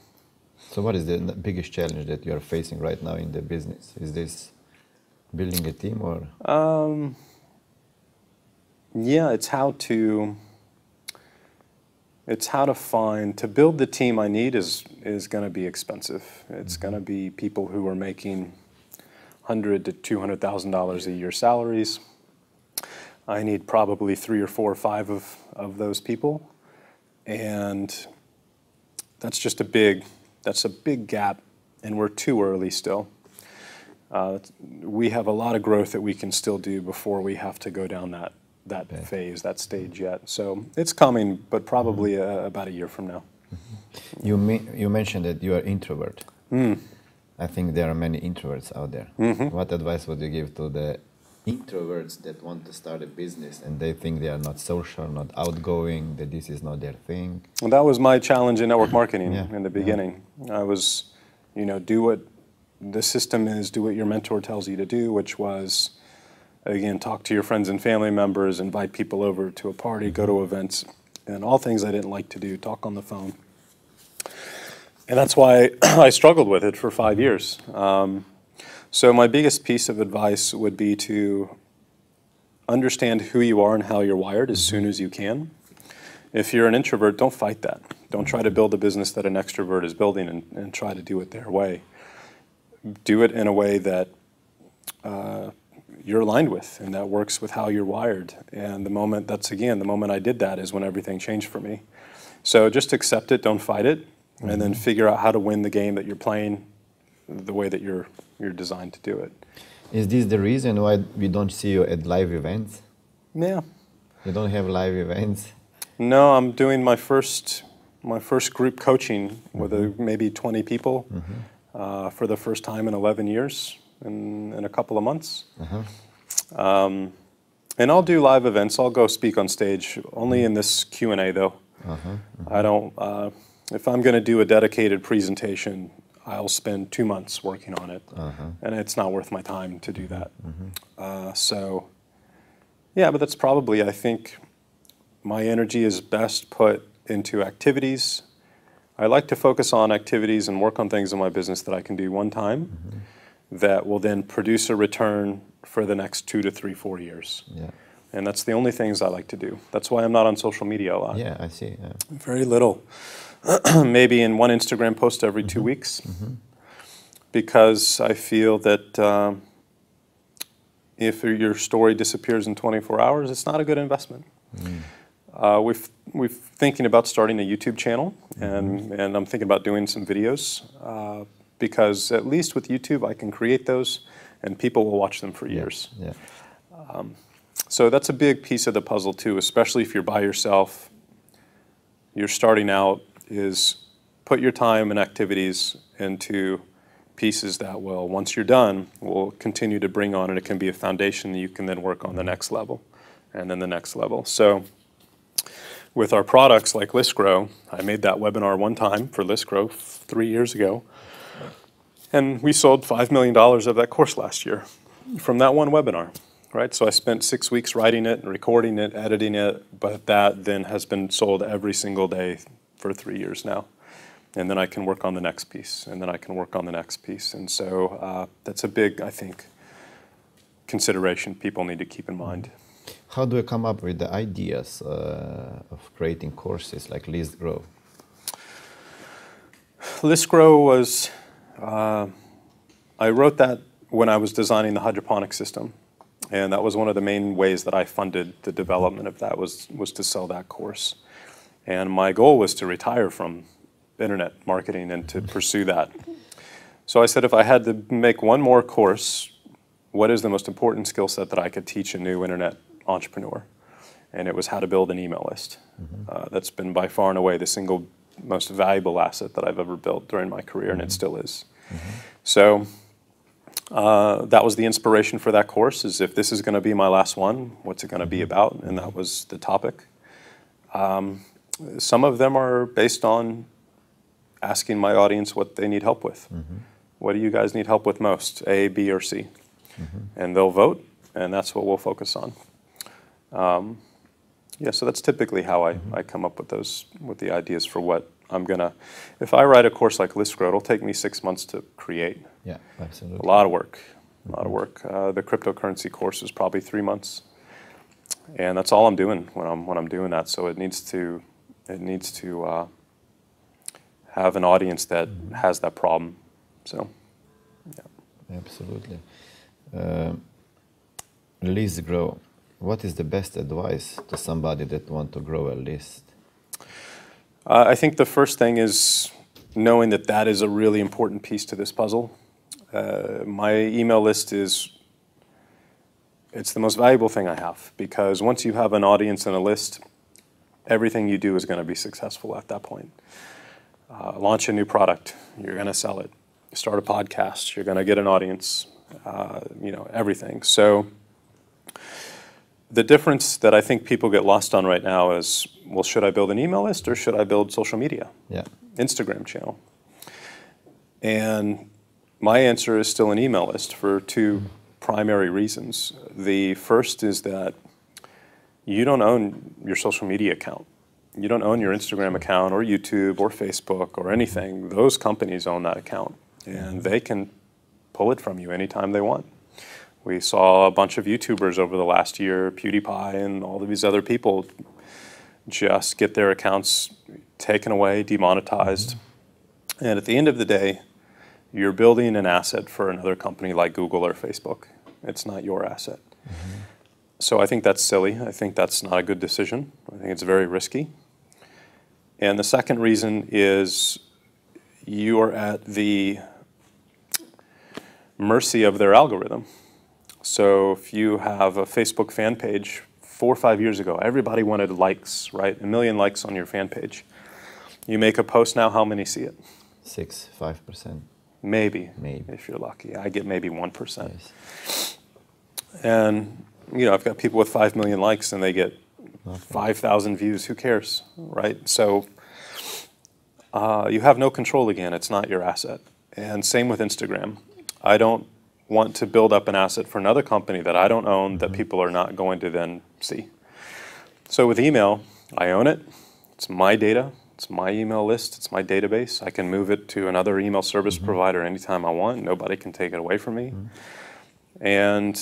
So what is the biggest challenge that you're facing right now in the business? Is this building a team or? Yeah, it's how to build the team I need is going to be expensive. It's going to be people who are making $100,000 to $200,000 a year salaries. I need probably 3 or 4 or 5 of those people, and that's just a big gap, and we're too early still. We have a lot of growth that we can still do before we have to go down that phase, that stage yet. So it's coming, but probably about a year from now. You mentioned that you are introvert. I think there are many introverts out there. What advice would you give to the introverts that want to start a business and they think they are not social, not outgoing, that this is not their thing? Well, that was my challenge in network marketing in the beginning. I was, you know, do what the system is, do what your mentor tells you to do, which was, again, talk to your friends and family members, invite people over to a party, go to events, and all things I didn't like to do, talk on the phone. And that's why I struggled with it for 5 years. So my biggest piece of advice would be to understand who you are and how you're wired as soon as you can. If you're an introvert, don't fight that. Don't try to build a business that an extrovert is building and try to do it their way. Do it in a way that you're aligned with and that works with how you're wired. And the moment I did that is when everything changed for me. So just accept it, don't fight it, and then figure out how to win the game that you're playing the way that you're designed to do it. Is this the reason why we don't see you at live events? Yeah. You don't have live events? No, I'm doing my first group coaching with maybe 20 people for the first time in 11 years in a couple of months. And I'll do live events. I'll go speak on stage, only in this Q&A though. I don't, if I'm gonna do a dedicated presentation, I'll spend 2 months working on it, and it's not worth my time to do that. So, yeah, but that's probably, I think, my energy is best put into activities. I like to focus on activities and work on things in my business that I can do one time that will then produce a return for the next 2 to 3, 4 years. Yeah. And that's the only things I like to do. That's why I'm not on social media a lot. Yeah, I see. Yeah. Very little. Maybe in one Instagram post every 2 weeks, because I feel that if your story disappears in 24 hours, it's not a good investment. We're thinking about starting a YouTube channel, and I'm thinking about doing some videos, because at least with YouTube I can create those, and people will watch them for years. Yeah. So that's a big piece of the puzzle too, especially if you're by yourself, you're starting out, is put your time and activities into pieces that will, once you're done, will continue to bring on, and it can be a foundation that you can then work on the next level, and then the next level. So with our products like ListGrow, I made that webinar one time for ListGrow 3 years ago, and we sold $5 million of that course last year from that one webinar. Right, so I spent 6 weeks writing it, recording it, editing it, but that then has been sold every single day for 3 years now. And then I can work on the next piece, and then I can work on the next piece. And so that's a big, I think, consideration people need to keep in mind. How do you come up with the ideas of creating courses like ListGrow? ListGrow was, I wrote that when I was designing the hydroponic system. And that was one of the main ways that I funded the development of that was to sell that course. And my goal was to retire from internet marketing and to pursue that. So I said, if I had to make one more course, what is the most important skill set that I could teach a new internet entrepreneur? And it was how to build an email list. Mm-hmm. That's been by far and away the single most valuable asset that I've ever built during my career, and it still is. Mm-hmm. So that was the inspiration for that course, is if this is going to be my last one, what's it going to be about? And that was the topic. Some of them are based on asking my audience what they need help with. Mm-hmm. What do you guys need help with most, A, B, or C? Mm-hmm. And they'll vote, and that's what we'll focus on. Yeah, so that's typically how I come up with those, with the ideas for what I'm gonna. If I write a course like ListGrow, it'll take me 6 months to create. Yeah, absolutely. A lot of work, a lot of work. The cryptocurrency course is probably 3 months, and that's all I'm doing when I'm doing that. So it needs to have an audience that has that problem. So, yeah. Absolutely. ListGrow. What is the best advice to somebody that wants to grow a list? I think the first thing is knowing that that is a really important piece to this puzzle. My email list is, it's the most valuable thing I have, because once you have an audience and a list, everything you do is going to be successful at that point. Launch a new product, you're going to sell it. Start a podcast, you're going to get an audience, you know, everything. So the difference that I think people get lost on right now is, well, should I build an email list or should I build social media? Yeah. Instagram channel. And my answer is still an email list for two primary reasons. The first is that you don't own your social media account. You don't own your Instagram account or YouTube or Facebook or anything. Those companies own that account, and they can pull it from you anytime they want. We saw a bunch of YouTubers over the last year, PewDiePie and all of these other people, just get their accounts taken away, demonetized. And at the end of the day, you're building an asset for another company like Google or Facebook. It's not your asset. So I think that's silly. I think that's not a good decision. I think it's very risky. And the second reason is you are at the mercy of their algorithm. So if you have a Facebook fan page, 4 or 5 years ago, everybody wanted likes, right? 1 million likes on your fan page. You make a post now, how many see it? 6, 5%. Maybe, if you're lucky. I get maybe 1%. Yes. And, you know, I've got people with 5 million likes and they get 5,000 views. Who cares, right? So you have no control again. It's not your asset. And same with Instagram. I don't want to build up an asset for another company that I don't own, that people are not going to then see. So with email, I own it. It's my data. It's my email list. It's my database. I can move it to another email service provider anytime I want. Nobody can take it away from me. And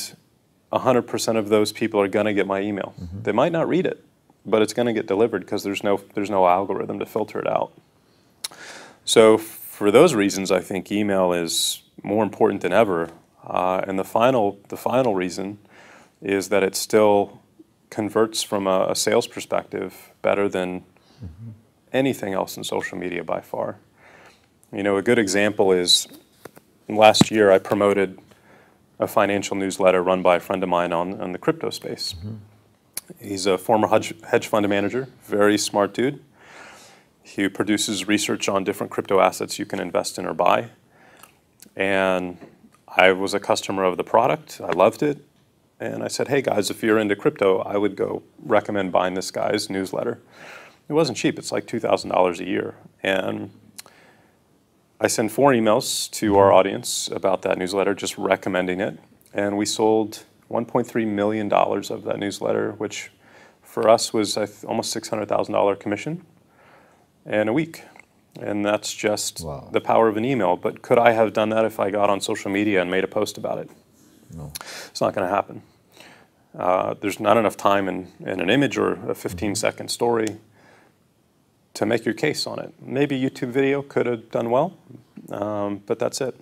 100% of those people are going to get my email. They might not read it, but it's going to get delivered because there's no algorithm to filter it out. So for those reasons, I think email is more important than ever. And the final reason is that it still converts from a sales perspective better than anything else in social media by far. You know, a good example is last year I promoted a financial newsletter run by a friend of mine on the crypto space. He's a former hedge fund manager, very smart dude. He produces research on different crypto assets you can invest in or buy. And I was a customer of the product. I loved it. And I said, hey guys, if you're into crypto, I would go recommend buying this guy's newsletter. It wasn't cheap. It's like $2,000 a year. And I sent 4 emails to our audience about that newsletter, just recommending it. And we sold $1.3 million of that newsletter, which for us was almost $600,000 commission in a week. And that's just the power of an email. But could I have done that if I got on social media and made a post about it? No. It's not going to happen. There's not enough time in an image or a 15-second story to make your case on it. Maybe YouTube video could have done well, but that's it.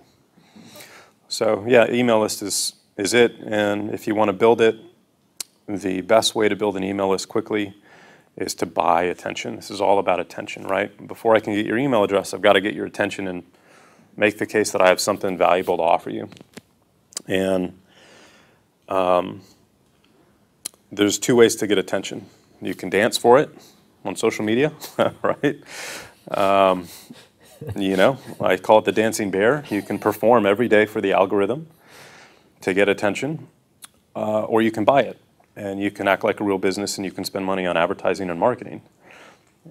So yeah, email list is it. And if you want to build it, the best way to build an email list quickly is to buy attention. This is all about attention, right? Before I can get your email address, I've got to get your attention and make the case that I have something valuable to offer you. And there's two ways to get attention. You can dance for it on social media, right? You know, I call it the dancing bear. You can perform every day for the algorithm to get attention, or you can buy it. And you can act like a real business and you can spend money on advertising and marketing.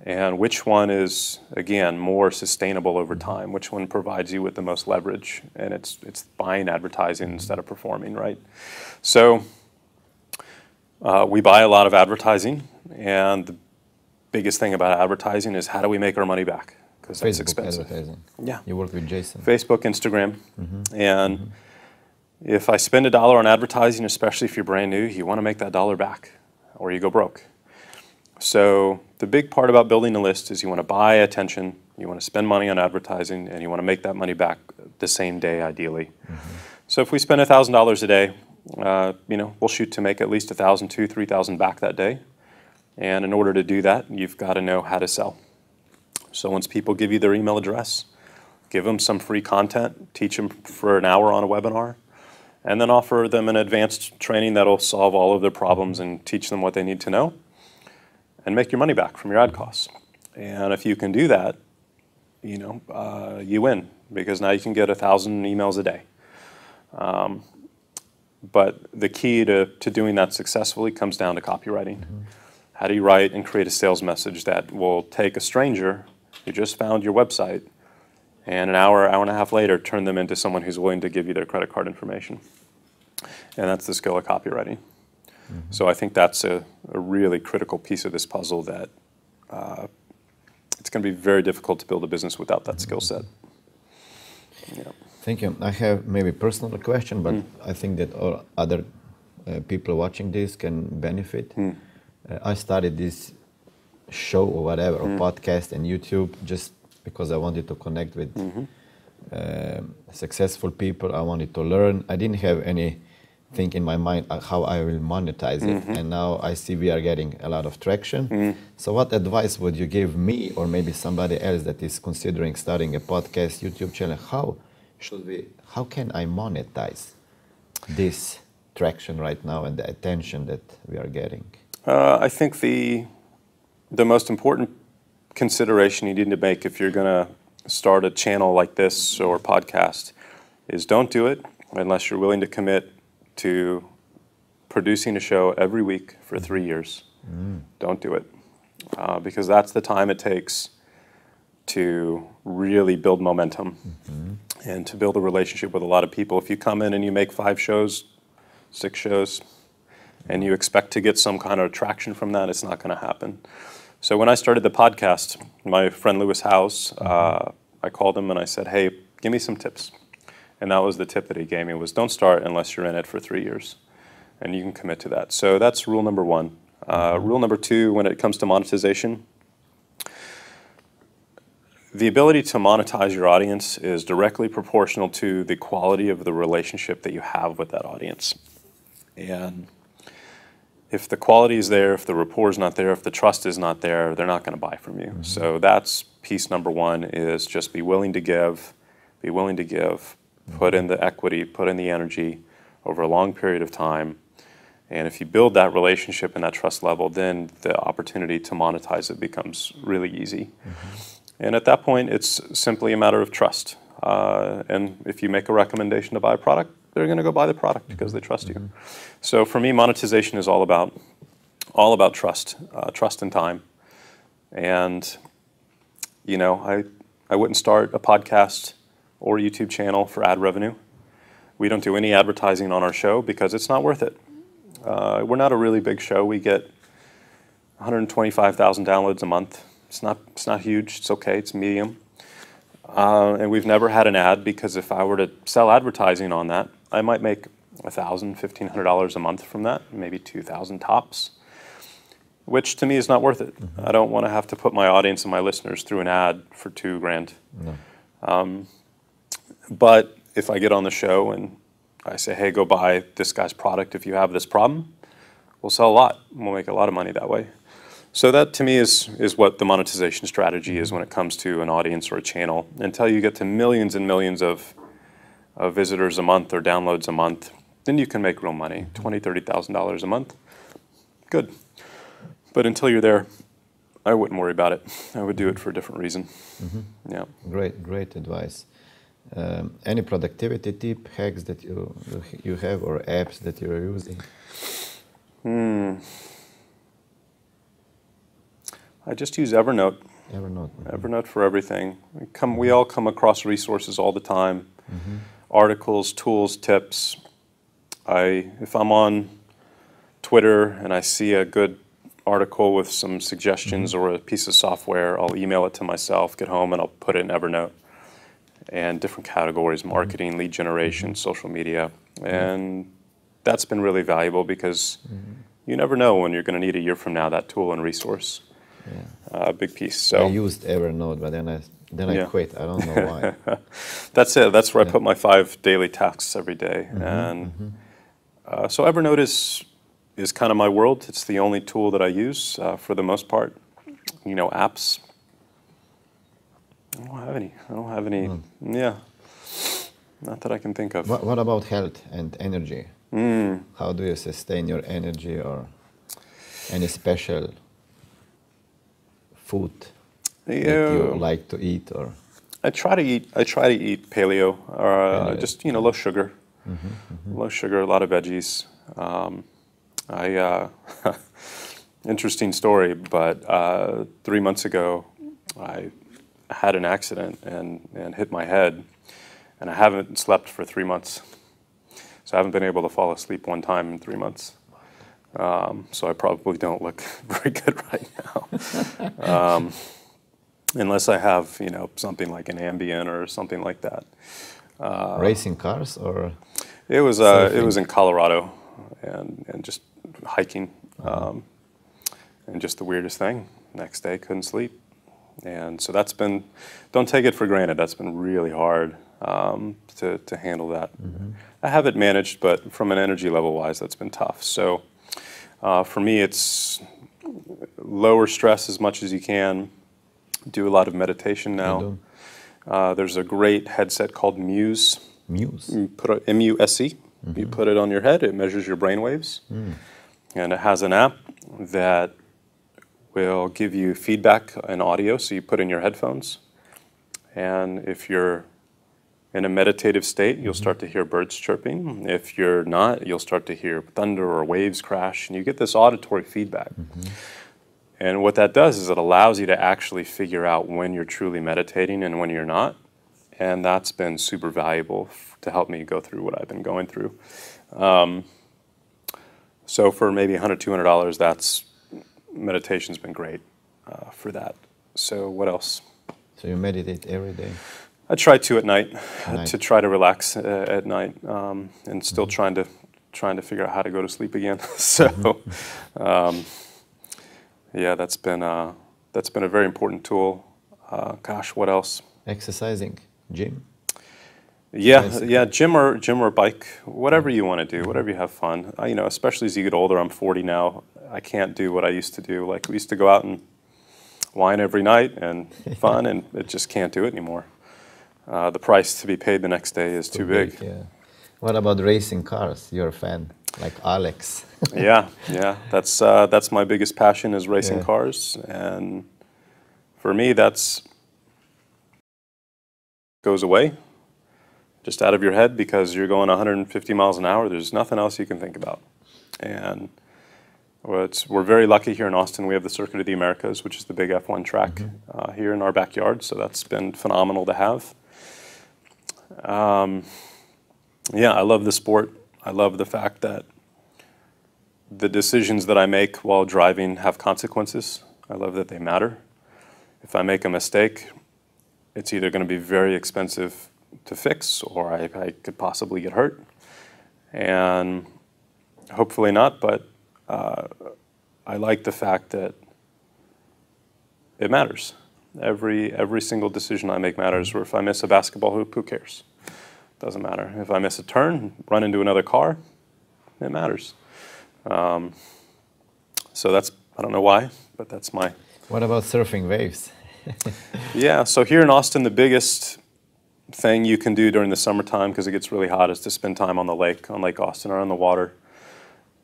And which one is, again, more sustainable over time? Which one provides you with the most leverage? And it's buying advertising instead of performing, right? So we buy a lot of advertising, and the biggest thing about advertising is how do we make our money back? Because that's expensive. Advertising. Yeah. You work with Jason. Facebook, Instagram. Mm-hmm. And if I spend $1 on advertising, especially if you're brand new, you want to make that dollar back or you go broke. So the big part about building a list is you want to buy attention, you want to spend money on advertising, and you want to make that money back the same day, ideally. Mm-hmm. So if we spend $1,000 a day, you know, we'll shoot to make at least $1,000, $2,000, $3,000 back that day. And in order to do that, you've got to know how to sell. So once people give you their email address, give them some free content, teach them for an hour on a webinar, and then offer them an advanced training that'll solve all of their problems and teach them what they need to know, and make your money back from your ad costs. And if you can do that, you know, you win, because now you can get 1,000 emails a day. But the key to doing that successfully comes down to copywriting. Mm-hmm. How do you write and create a sales message that will take a stranger who just found your website and an hour, hour and a half later, turn them into someone who's willing to give you their credit card information? And that's the skill of copywriting. Mm-hmm. So I think that's a really critical piece of this puzzle that it's going to be very difficult to build a business without that skill set. Yeah. Thank you. I have maybe a personal question, but I think that all other people watching this can benefit. I started this show or whatever, or podcast and YouTube, just because I wanted to connect with successful people. I wanted to learn. I didn't have anything in my mind how I will monetize it. And now I see we are getting a lot of traction. So what advice would you give me, or maybe somebody else that is considering starting a podcast, YouTube channel? How should we, how can I monetize this traction right now and the attention that we are getting? I think the most important consideration you need to make if you're going to start a channel like this or podcast is don't do it unless you're willing to commit to producing a show every week for 3 years. Don't do it, because that's the time it takes to really build momentum and to build a relationship with a lot of people. If you come in and you make 5 shows, 6 shows, and you expect to get some kind of attraction from that, it's not going to happen. So when I started the podcast, my friend Lewis House, I called him and I said, hey, give me some tips. And that was the tip that he gave me, was don't start unless you're in it for 3 years. And you can commit to that. So that's rule number one. Rule number two, when it comes to monetization, the ability to monetize your audience is directly proportional to the quality of the relationship that you have with that audience. And if the quality is there, if the rapport is not there, if the trust is not there, they're not going to buy from you. So that's piece number one, is just be willing to give, put in the equity, put in the energy over a long period of time. And if you build that relationship and that trust level, then the opportunity to monetize it becomes really easy. And at that point, it's simply a matter of trust. And if you make a recommendation to buy a product, they're going to go buy the product because they trust you. So for me, monetization is all about trust, trust and time. And you know, I wouldn't start a podcast or a YouTube channel for ad revenue. We don't do any advertising on our show because it's not worth it. We're not a really big show. We get 125,000 downloads a month. It's not huge. It's okay. It's medium. And we've never had an ad, because if I were to sell advertising on that, I might make $1,000, $1,500 a month from that, maybe $2,000 tops, which to me is not worth it. I don't want to have to put my audience and my listeners through an ad for $2 grand. No. But if I get on the show and I say, hey, go buy this guy's product if you have this problem, we'll sell a lot. We'll make a lot of money that way. So that to me is what the monetization strategy is when it comes to an audience or a channel. Until you get to millions and millions of visitors a month or downloads a month, then you can make real money, $20,000, $30,000 a month. Good. But until you're there, I wouldn't worry about it. I would do it for a different reason. Mm-hmm. Yeah. Great advice. Any productivity tip, hacks that you have, or apps that you're using? I just use Evernote. Evernote. Mm-hmm. Evernote for everything. We all come across resources all the time. Mm-hmm. Articles, tools, tips. If I'm on Twitter and I see a good article with some suggestions mm-hmm. or a piece of software, I'll email it to myself, get home, and I'll put it in Evernote. And different categories, marketing, mm-hmm. lead generation, mm-hmm. social media. Mm-hmm. And that's been really valuable because mm-hmm. you never know when you're going to need a year from now that tool and resource. Yeah. Big piece. So I used Evernote, but then I quit. I don't know why. That's it. That's where I put my 5 daily tasks every day. Mm-hmm. And mm-hmm. So Evernote is kind of my world. It's the only tool that I use for the most part. You know, apps. I don't have any. Yeah, not that I can think of. What about health and energy? How do you sustain your energy, or any special food that you like to eat? Or I try to eat paleo, or just low sugar, mm-hmm, mm-hmm. A lot of veggies. Interesting story, but 3 months ago, I had an accident and hit my head, and I haven't slept for 3 months. So I haven't been able to fall asleep one time in 3 months. So I probably don't look very good right now, unless I have something like an Ambien or something like that. Racing cars, or it was in Colorado, and just hiking, and just the weirdest thing. Next day, couldn't sleep. And so that's been, don't take it for granted, that's been really hard to handle that. Mm-hmm. I have it managed, but from an energy level wise, that's been tough. So for me, it's lower stress as much as you can. Do a lot of meditation now. There's a great headset called Muse. Muse? You put a M-U-S-E. Mm-hmm. You put it on your head, it measures your brain waves. Mm. And it has an app that will give you feedback and audio, so you put in your headphones. And if you're in a meditative state, you'll start to hear birds chirping. If you're not, you'll start to hear thunder or waves crash, and you get this auditory feedback. Mm-hmm. And what that does is it allows you to actually figure out when you're truly meditating and when you're not. And that's been super valuable to help me go through what I've been going through. So for maybe $100, $200, that's meditation's been great for that. So what else? So you meditate every day? I try to at night, to try to relax at night, and still mm-hmm. trying to figure out how to go to sleep again. So mm-hmm. Yeah, that's been a very important tool. Gosh, what else? Exercising, gym. Yeah, gym or bike, whatever you want to do, whatever you have fun. Especially as you get older, I'm 40 now. I can't do what I used to do. Like, we used to go out and wine every night and fun, and it just can't do it anymore. The price to be paid the next day is too big. Yeah. What about racing cars? You're a fan, like Alex. yeah. That's my biggest passion, is racing cars, and for me, that's goes away. Just out of your head, because you're going 150 miles an hour. There's nothing else you can think about. And we're very lucky here in Austin. We have the Circuit of the Americas, which is the big F1 track mm-hmm. Here in our backyard. So that's been phenomenal to have. Yeah, I love the sport. I love the fact that the decisions that I make while driving have consequences. I love that they matter. If I make a mistake, it's either going to be very expensive to fix, or I could possibly get hurt, and hopefully not, but I like the fact that it matters. Every single decision I make matters, or if I miss a basketball hoop, who cares? Doesn't matter. If I miss a turn, run into another car, it matters. So that's I don't know why, but that's my... What about surfing waves? Yeah, so here in Austin, the biggest thing you can do during the summertime, because it gets really hot, is to spend time on the lake, on Lake Austin, or on the water.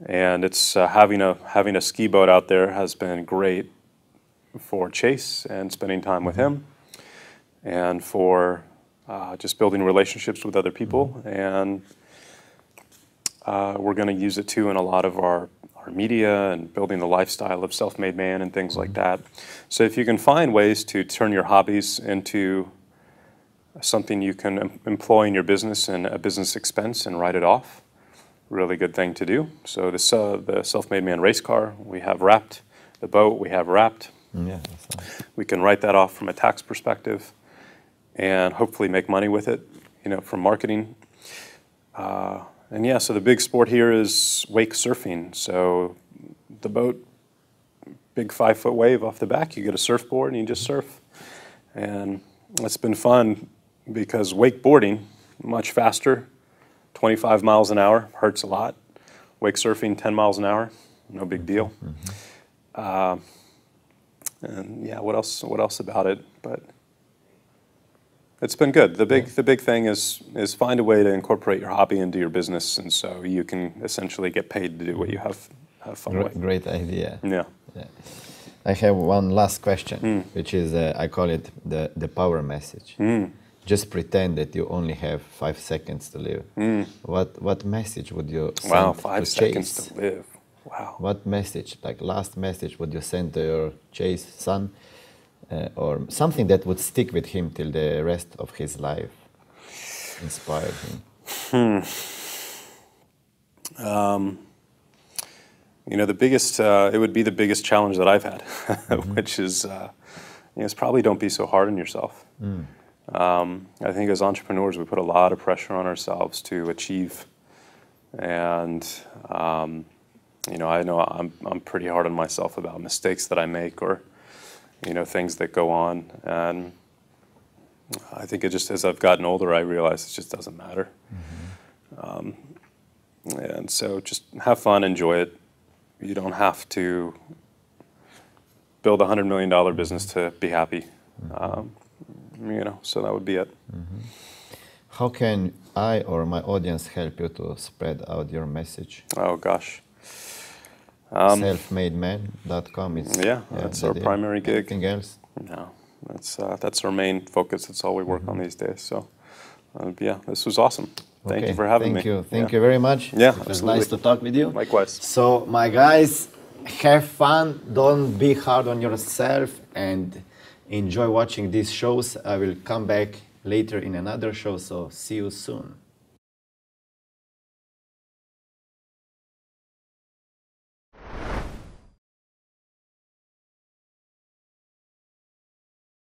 And it's having a ski boat out there has been great for Chase and spending time with him, and for just building relationships with other people. And we're going to use it too in a lot of our media and building the lifestyle of Self-Made Man and things like that. So if you can find ways to turn your hobbies into something you can employ in your business and a business expense and write it off, really good thing to do. So the Self-Made Man race car, we have wrapped. The boat, we have wrapped. Yeah, that's nice. We can write that off from a tax perspective and hopefully make money with it, you know, from marketing. And yeah, so the big sport here is wake surfing. So the boat, big 5-foot wave off the back, you get a surfboard and you just surf. And it's been fun because wakeboarding, much faster, 25 miles an hour, hurts a lot. Wake surfing, 10 miles an hour, no big deal. And yeah, what else about it? But it's been good. The big thing is find a way to incorporate your hobby into your business, and so you can essentially get paid to do what you have fun with. Great idea. Yeah. Yeah. I have one last question, which is I call it the power message. Just pretend that you only have 5 seconds to live. What message would you send? Wow, five seconds to live. Wow. What message, like last message, would you send to your Chase son, or something that would stick with him till the rest of his life, inspire him? You know, the biggest, it would be the biggest challenge that I've had, which is, you know, it's probably don't be so hard on yourself. I think as entrepreneurs, we put a lot of pressure on ourselves to achieve, and you know, I know I'm pretty hard on myself about mistakes that I make, or, you know, things that go on. And I think it just, as I've gotten older, I realize it just doesn't matter. And so just have fun, enjoy it. You don't have to build a $100 million business to be happy. You know, so that would be it. How can I or my audience help you to spread out your message? Oh, gosh. Selfmademen.com is that's our primary gig. Anything else? No, that's our main focus. That's all we work on these days. So, yeah, this was awesome. Thank you for having me. Thank you very much. Yeah, it was nice to talk with you. Likewise. So, my guys, have fun. Don't be hard on yourself and enjoy watching these shows. I will come back later in another show. So, see you soon.